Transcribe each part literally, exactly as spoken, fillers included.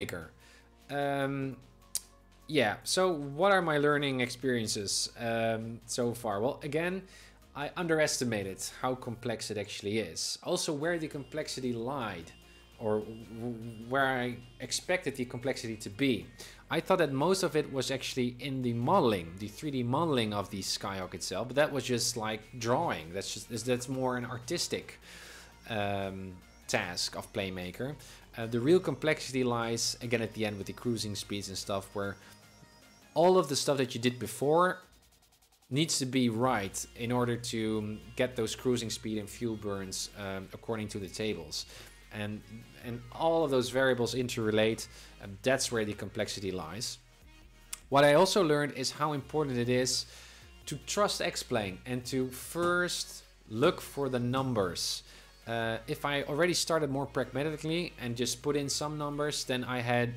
Maker. Um, yeah, so what are my learning experiences um, so far? Well, again, I underestimated how complex it actually is. Also, where the complexity lied, or where I expected the complexity to be. I thought that most of it was actually in the modeling, the three D modeling of the Skyhawk itself, but that was just like drawing. That's just that's more an artistic um, task of PlaneMaker. Uh, the real complexity lies again at the end with the cruising speeds and stuff, where all of the stuff that you did before needs to be right in order to get those cruising speed and fuel burns um, according to the tables. And, and all of those variables interrelate, and that's where the complexity lies. What I also learned is how important it is to trust X-Plane and to first look for the numbers. Uh, if I already started more pragmatically and just put in some numbers, then I had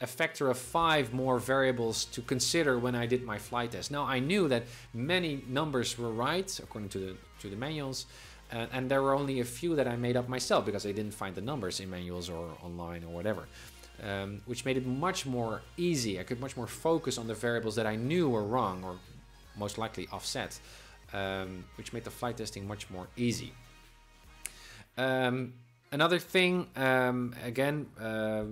a factor of five more variables to consider when I did my flight test. Now, I knew that many numbers were right, according to the, to the manuals, Uh, and there were only a few that I made up myself because I didn't find the numbers in manuals or online or whatever, um, which made it much more easy. I could much more focus on the variables that I knew were wrong or most likely offset, um, which made the flight testing much more easy. Um, another thing, um, again, uh,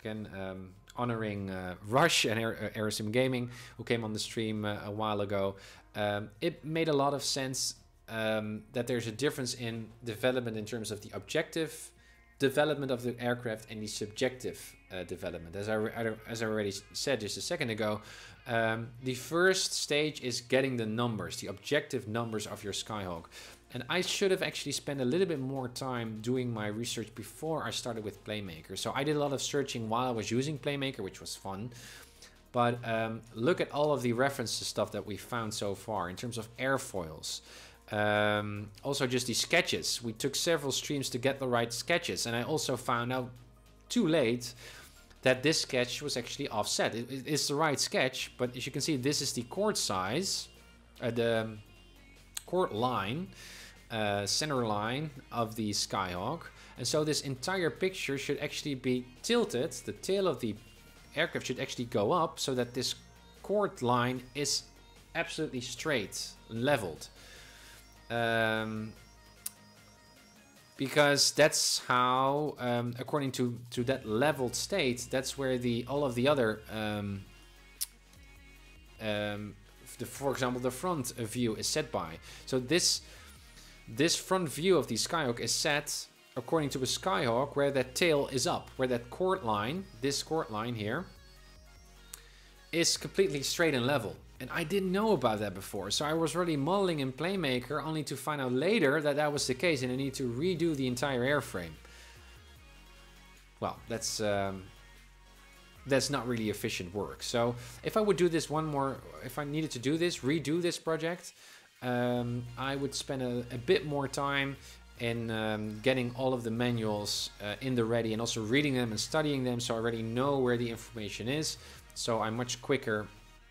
again um, honoring uh, Rush and Aerosim Gaming, who came on the stream uh, a while ago, um, it made a lot of sense Um, that there's a difference in development in terms of the objective development of the aircraft and the subjective uh, development. As I, as I already said just a second ago, um, the first stage is getting the numbers, the objective numbers of your Skyhawk. And I should have actually spent a little bit more time doing my research before I started with PlaneMaker. So I did a lot of searching while I was using PlaneMaker, which was fun. But um, look at all of the references to stuff that we found so far in terms of airfoils. Um, also just the sketches. We took several streams to get the right sketches, and I also found out too late that this sketch was actually offset. It, it, it's the right sketch, but as you can see, this is the chord size, uh, the chord line, uh, center line of the Skyhawk. And so this entire picture should actually be tilted. The tail of the aircraft should actually go up so that this chord line is absolutely straight, leveled. Um, because that's how, um, according to, to that leveled state, that's where the all of the other, um, um, the, for example, the front view is set by. So this this front view of the Skyhawk is set according to a Skyhawk where that tail is up, where that chord line, this chord line here, is completely straight and level. And I didn't know about that before, so I was really modeling in PlaneMaker only to find out later that that was the case and I need to redo the entire airframe. Well, that's um, that's not really efficient work. So if I would do this one more, if I needed to do this, redo this project, um, I would spend a, a bit more time in um, getting all of the manuals uh, in the ready and also reading them and studying them, so I already know where the information is, so I'm much quicker,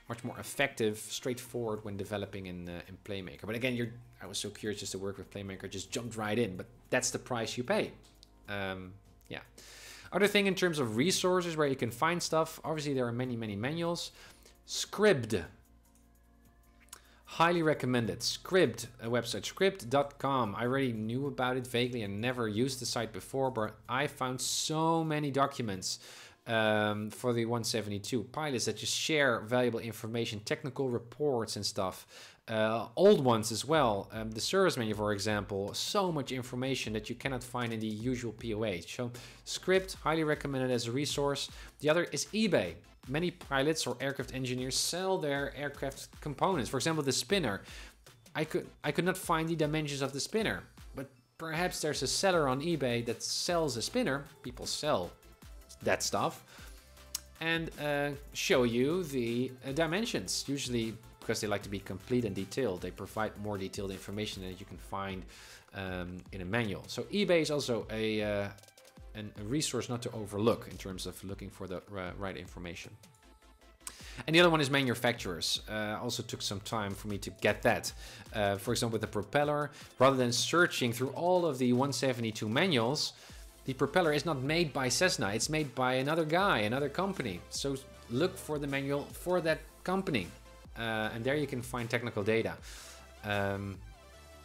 much more effective, straightforward when developing in, uh, in PlaneMaker. But again, you're, I was so curious just to work with PlaneMaker, just jumped right in, but that's the price you pay. Um, yeah. Other thing in terms of resources where you can find stuff, obviously there are many, many manuals. Scribd. Highly recommended. Scribd, a website, scribd dot com. I already knew about it vaguely and never used the site before, but I found so many documents Um, for the one seventy-two pilots that just share valuable information, technical reports and stuff, uh, old ones as well, um, the service menu for example, so much information that you cannot find in the usual P O H. So Scribd, highly recommended as a resource. The other is eBay. Many pilots or aircraft engineers sell their aircraft components. For example, the spinner. I could, I could not find the dimensions of the spinner, but perhaps there's a seller on eBay that sells a spinner. People sell that stuff and uh, show you the uh, dimensions, usually because they like to be complete and detailed. They provide more detailed information that you can find um, in a manual. So eBay is also a, uh, an, a resource not to overlook in terms of looking for the uh, right information. And the other one is manufacturers. Uh, also took some time for me to get that. Uh, for example, with the propeller, rather than searching through all of the one seventy-two manuals, the propeller is not made by Cessna, it's made by another guy, another company. So look for the manual for that company. Uh, and there you can find technical data. Um,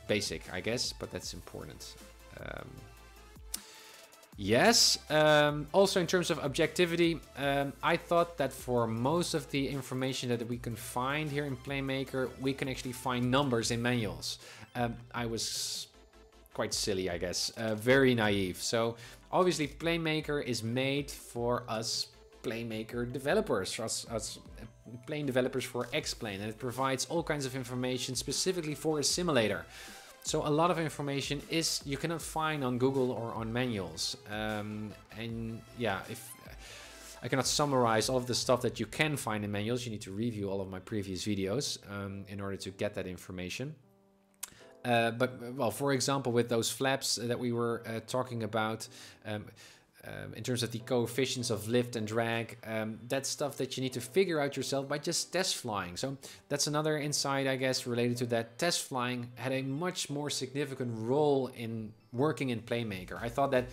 basic, I guess, but that's important. Um, yes, um, also in terms of objectivity, um, I thought that for most of the information that we can find here in PlaneMaker, we can actually find numbers in manuals. Um, I was quite silly, I guess, uh, very naive. So obviously PlaneMaker is made for us PlaneMaker developers, us, us Plane developers for X-Plane, and it provides all kinds of information specifically for a simulator. So a lot of information is you cannot find on Google or on manuals. Um, and yeah, if I cannot summarize all of the stuff that you can find in manuals, you need to review all of my previous videos um, in order to get that information. Uh, but well, for example, with those flaps that we were uh, talking about, um, Um, in terms of the coefficients of lift and drag, um, that's stuff that you need to figure out yourself by just test flying. So that's another insight, I guess, related to that. Test flying had a much more significant role in working in PlaneMaker. I thought that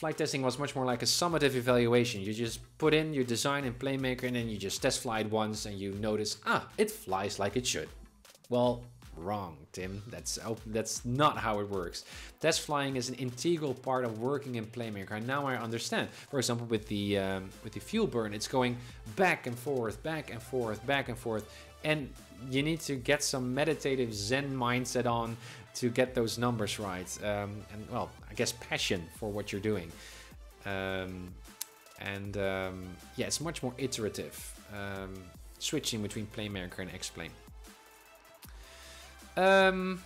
flight testing was much more like a summative evaluation. You just put in your design in PlaneMaker and then you just test fly it once and you notice, ah, it flies like it should. Well, wrong, Tim. That's that's not how it works. Test flying is an integral part of working in PlaneMaker, and now I understand. For example, with the um, with the fuel burn, it's going back and forth, back and forth, back and forth, and you need to get some meditative Zen mindset on to get those numbers right, um, and well, I guess passion for what you're doing, um, and um, yeah, it's much more iterative, um, switching between PlaneMaker and X-Plane. Um,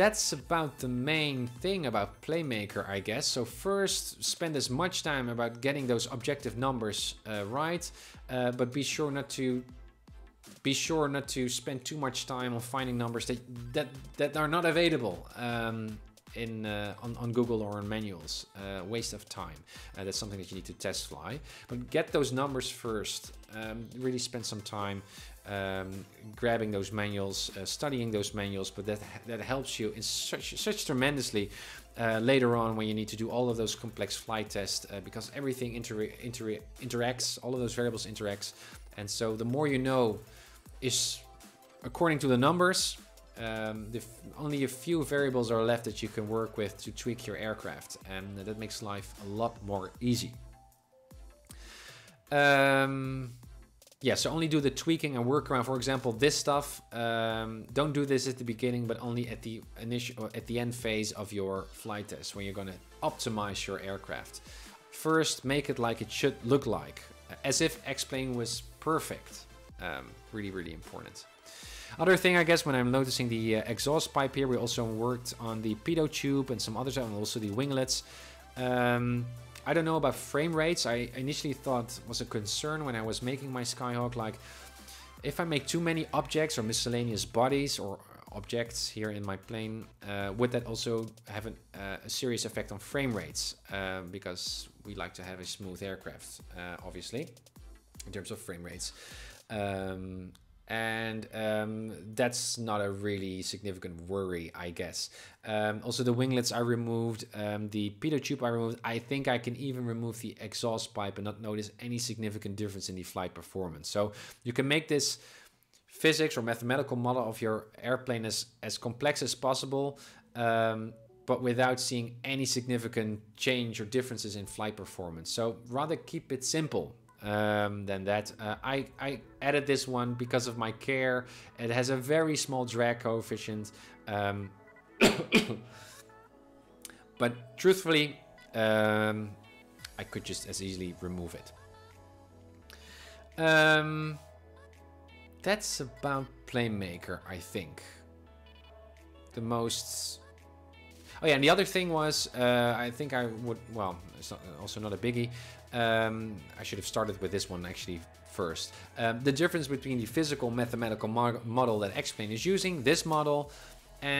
that's about the main thing about PlaneMaker, I guess. So first, spend as much time about getting those objective numbers uh, right, uh, but be sure not to be sure not to spend too much time on finding numbers that that that are not available um, in uh, on on Google or on manuals. Uh, waste of time. Uh, that's something that you need to test fly, but get those numbers first. Um, really spend some time. Um, grabbing those manuals, uh, studying those manuals, but that that helps you in such such tremendously uh, later on when you need to do all of those complex flight tests, uh, because everything inter inter interacts, all of those variables interacts, and so the more you know is according to the numbers. Um, the only a few variables are left that you can work with to tweak your aircraft, and that makes life a lot more easy. Um, Yeah, so only do the tweaking and workaround. For example, this stuff. Um, don't do this at the beginning, but only at the initial, at the end phase of your flight test, when you're going to optimize your aircraft. First, make it like it should look like, as if X-Plane was perfect. Um, really, really important. Other thing, I guess, when I'm noticing the uh, exhaust pipe here, we also worked on the pitot tube and some other stuff, and also the winglets. Um, I don't know about frame rates. I initially thought was a concern when I was making my Skyhawk, like if I make too many objects or miscellaneous bodies or objects here in my plane, uh, would that also have an, uh, a serious effect on frame rates? Uh, because we like to have a smooth aircraft, uh, obviously, in terms of frame rates. Um, and um, that's not a really significant worry, I guess. Um, also the winglets I removed, um, the pitot tube I removed. I think I can even remove the exhaust pipe and not notice any significant difference in the flight performance. So you can make this physics or mathematical model of your airplane as, as complex as possible, um, but without seeing any significant change or differences in flight performance. So rather keep it simple. Um, than that. Uh, I, I added this one because of my care. It has a very small drag coefficient. Um, but truthfully, um, I could just as easily remove it. Um, that's about PlaneMaker, I think. The most... Oh yeah, and the other thing was, uh, I think I would... Well, it's not, also not a biggie. Um, I should have started with this one actually first. Um, the difference between the physical mathematical mo model that X-Plane is using, this model,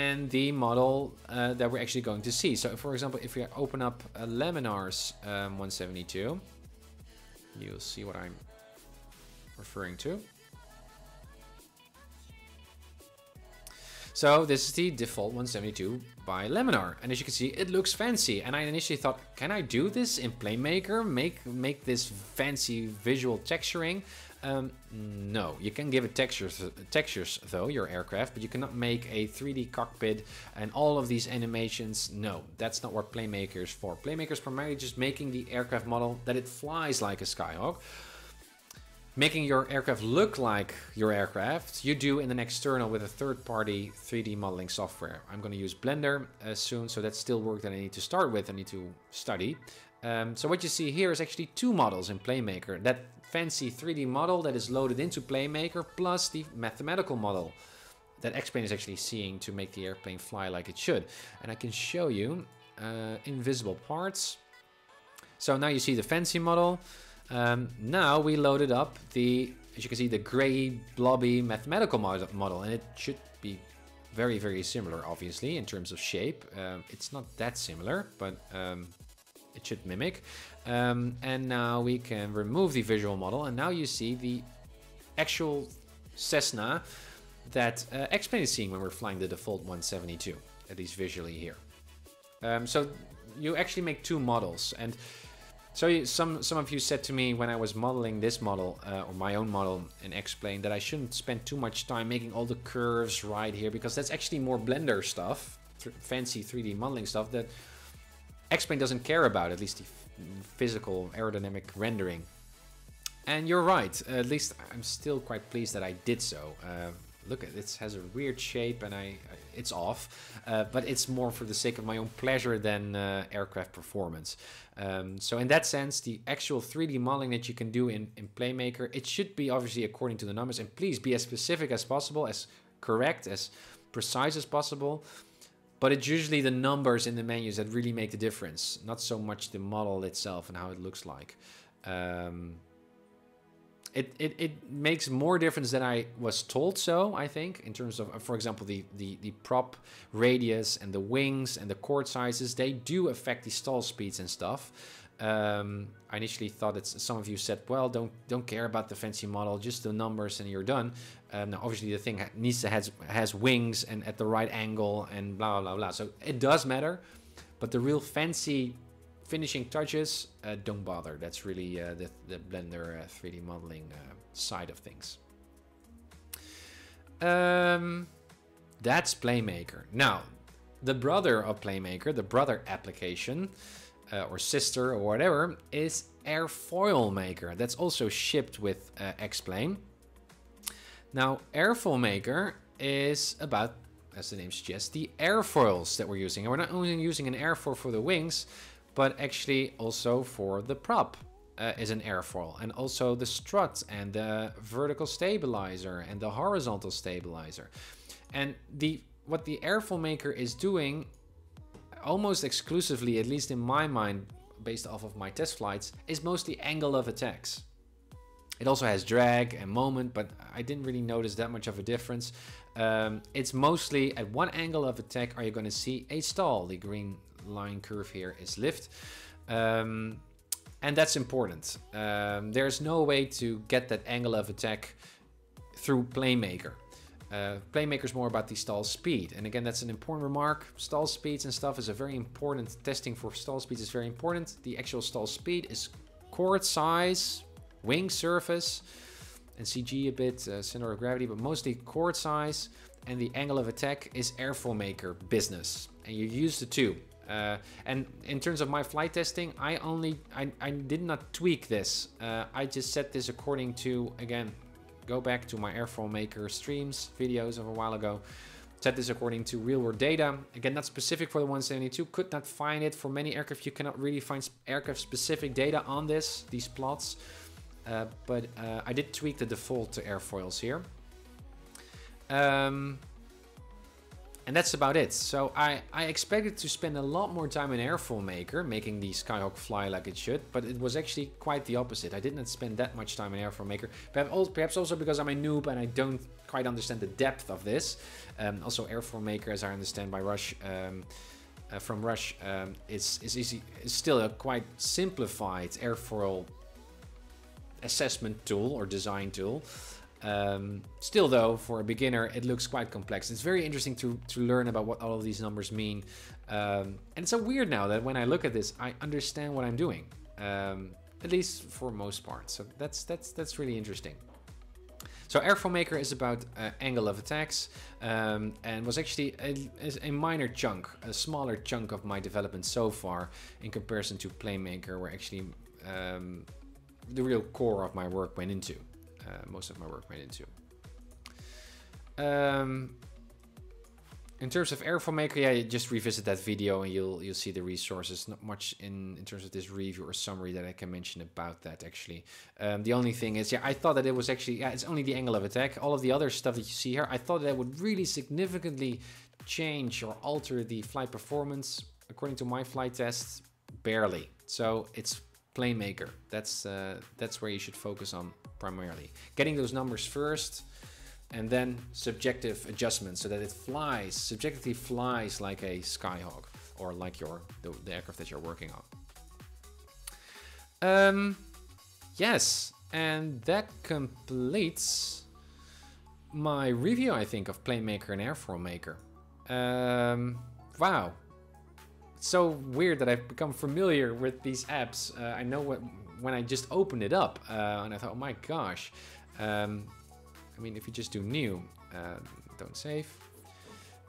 and the model uh, that we're actually going to see. So for example, if we open up uh, Laminar's um, one seventy-two, you'll see what I'm referring to. So this is the default one seventy-two by Laminar, and as you can see, it looks fancy. And I initially thought, can I do this in PlaneMaker? Make make this fancy visual texturing? Um, no, you can give it textures, textures though, your aircraft, but you cannot make a three D cockpit and all of these animations. No, that's not what PlaneMaker is for. PlaneMaker is primarily just making the aircraft model that it flies like a Skyhawk. Making your aircraft look like your aircraft, you do in an external with a third-party three D modeling software. I'm going to use Blender uh, soon, so that's still work that I need to start with, I need to study. Um, so what you see here is actually two models in PlaneMaker. That fancy three D model that is loaded into PlaneMaker, plus the mathematical model that X-Plane is actually seeing to make the airplane fly like it should. And I can show you uh, invisible parts. So now you see the fancy model. Um, now we loaded up the, as you can see, the gray blobby mathematical mod model, and it should be very, very similar, obviously, in terms of shape. Um, it's not that similar, but um, it should mimic. Um, and now we can remove the visual model, and now you see the actual Cessna that uh, X-Plane is seeing when we're flying the default one seventy-two, at least visually here. Um, so you actually make two models, and so some some of you said to me when I was modeling this model, uh, or my own model in X-Plane, that I shouldn't spend too much time making all the curves right here, because that's actually more Blender stuff, fancy three D modeling stuff that X-Plane doesn't care about, at least the physical aerodynamic rendering. And you're right, at least I'm still quite pleased that I did so. Uh, look, it has a weird shape and I it's off, uh, but it's more for the sake of my own pleasure than uh, aircraft performance. Um, so in that sense, the actual three D modeling that you can do in, in PlaneMaker, it should be obviously according to the numbers, and please be as specific as possible, as correct, as precise as possible. But it's usually the numbers in the menus that really make the difference, not so much the model itself and how it looks like. Um, It, it, it makes more difference than I was told so, I think, in terms of, for example, the, the, the prop radius and the wings and the chord sizes. They do affect the stall speeds and stuff. Um, I initially thought that some of you said, well, don't don't care about the fancy model, just the numbers and you're done. Um, now, obviously, the thing needs to has, has wings and at the right angle and blah, blah, blah. So it does matter, but the real fancy finishing touches, uh, don't bother. That's really uh, the, the Blender uh, three D modeling uh, side of things. Um, that's PlaneMaker. Now, the brother of PlaneMaker, the brother application, uh, or sister or whatever, is Airfoil Maker. That's also shipped with uh, X-Plane. Now, Airfoil Maker is about, as the name suggests, the airfoils that we're using. And we're not only using an airfoil for the wings, but actually also for the prop uh, is an airfoil, and also the strut and the vertical stabilizer and the horizontal stabilizer. And the what the Airfoil Maker is doing almost exclusively, at least in my mind, based off of my test flights, is mostly angle of attacks. It also has drag and moment, but I didn't really notice that much of a difference. Um, it's mostly at one angle of attack are you going to see a stall. The green line curve here is lift, um, and that's important. Um, there's no way to get that angle of attack through PlaneMaker. Uh, PlaneMaker is more about the stall speed, and again, that's an important remark. Stall speeds and stuff is a very important testing for stall speeds is very important. The actual stall speed is chord size, wing surface, and C G a bit, uh, center of gravity, but mostly chord size, and the angle of attack is Airfoil Maker business, and you use the two. Uh, and in terms of my flight testing, I only I, I did not tweak this. Uh, I just set this according to, again, go back to my Airfoil Maker streams, videos of a while ago. Set this according to real world data. Again, not specific for the one seventy-two, could not find it for many aircraft. You cannot really find aircraft specific data on this, these plots. Uh, but uh, I did tweak the default to airfoils here. Um, And that's about it. So I, I expected to spend a lot more time in Airfoil Maker, making the Skyhawk fly like it should, but it was actually quite the opposite. I did not spend that much time in Airfoil Maker, perhaps also because I'm a noob and I don't quite understand the depth of this. Um, also, Airfoil Maker, as I understand by Rush, um, uh, from Rush, um, is, is, easy, is still a quite simplified airfoil assessment tool or design tool. Um, still though, for a beginner, it looks quite complex. It's very interesting to, to learn about what all of these numbers mean. Um, and it's so weird now that when I look at this, I understand what I'm doing. Um, at least for most parts. So that's, that's, that's really interesting. So Airfoil Maker is about uh, angle of attacks, um, and was actually a, a minor chunk, a smaller chunk of my development so far in comparison to PlaneMaker, where actually um, the real core of my work went into. Uh, most of my work went into. Um, in terms of Airfoil Maker, yeah, just revisit that video and you'll you'll see the resources. Not much in, in terms of this review or summary that I can mention about that, actually. Um, the only thing is, yeah, I thought that it was actually, yeah, it's only the angle of attack. All of the other stuff that you see here, I thought that would really significantly change or alter the flight performance. According to my flight tests, barely. So it's PlaneMaker. That's, uh, that's where you should focus on primarily. Getting those numbers first, and then subjective adjustments so that it flies, subjectively flies like a Skyhawk or like your the, the aircraft that you're working on. Um, yes, and that completes my review, I think, of PlaneMaker and Airfoil Maker. Um, wow, it's so weird that I've become familiar with these apps. Uh, I know what when I just opened it up uh, and I thought, oh my gosh. Um, I mean, if you just do new, uh, don't save.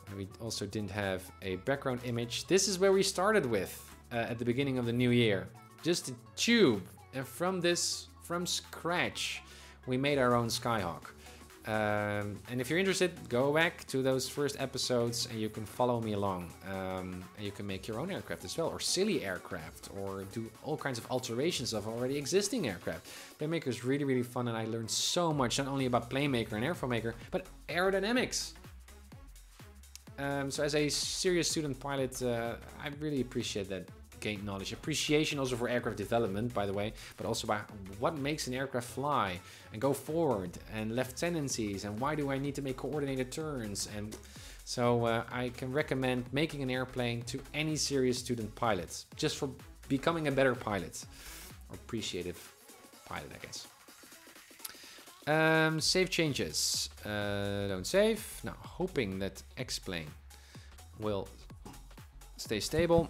And we also didn't have a background image. This is where we started with uh, at the beginning of the new year. Just a tube. And from this, from scratch, we made our own Skyhawk. Um, and if you're interested, go back to those first episodes and you can follow me along. Um, and you can make your own aircraft as well, or silly aircraft, or do all kinds of alterations of already existing aircraft. PlaneMaker is really, really fun, and I learned so much, not only about PlaneMaker and Airfoil Maker, but aerodynamics. Um, so as a serious student pilot, uh, I really appreciate that gained knowledge. Appreciation also for aircraft development, by the way, but also by what makes an aircraft fly and go forward, and left tendencies, and why do I need to make coordinated turns. And so uh, I can recommend making an airplane to any serious student pilot, just for becoming a better pilot, or appreciative pilot, I guess. Um, save changes. Uh, don't save. Now, hoping that X-Plane will stay stable.